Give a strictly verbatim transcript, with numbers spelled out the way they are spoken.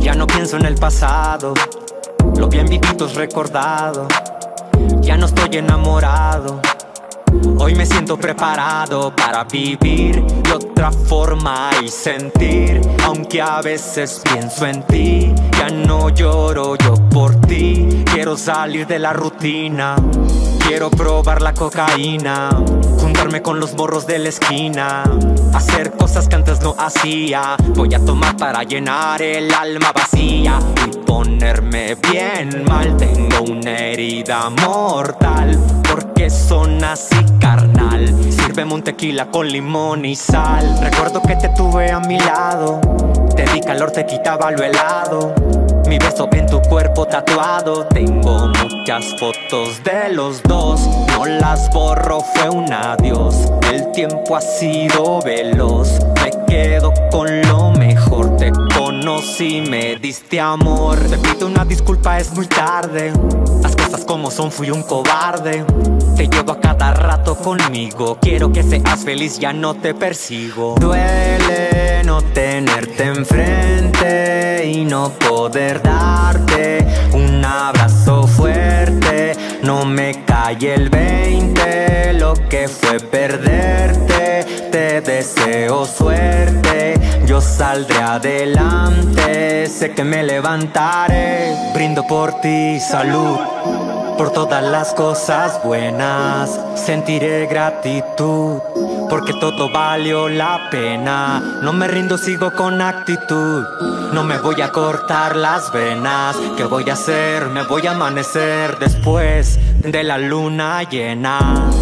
Ya no pienso en el pasado, lo bien vivido es recordado. Ya no estoy enamorado, hoy me siento preparado para vivir de otra forma y sentir. Aunque a veces pienso en ti, ya no lloro yo por ti. Quiero salir de la rutina, quiero probar la cocaína, juntarme con los morros de la esquina, hacer cosas que antes no hacía. Voy a tomar para llenar el alma vacía y ponerme bien mal. Tengo una herida mortal, porque son así, carnal. Sírveme un tequila con limón y sal. Recuerdo que te tuve a mi lado, te di calor, te quitaba lo helado. Mi beso en tu cuerpo tatuado. Tengo muchas fotos de los dos, no las borro, fue un adiós. El tiempo ha sido veloz, me quedo con lo mejor. Te conocí, me diste amor. Te pido una disculpa, es muy tarde. Las cosas como son, fui un cobarde. Te llevo a cada rato conmigo, quiero que seas feliz, ya no te persigo. Duele no tenerte enfrente y no poder darte un abrazo fuerte. No me cae el veinte, lo que fue perderte. Te deseo suerte, yo saldré adelante. Sé que me levantaré, brindo por ti, salud. Por todas las cosas buenas sentiré gratitud, porque todo valió la pena. No me rindo, sigo con actitud. No me voy a cortar las venas. ¿Qué voy a hacer? Me voy a amanecer después de la luna llena.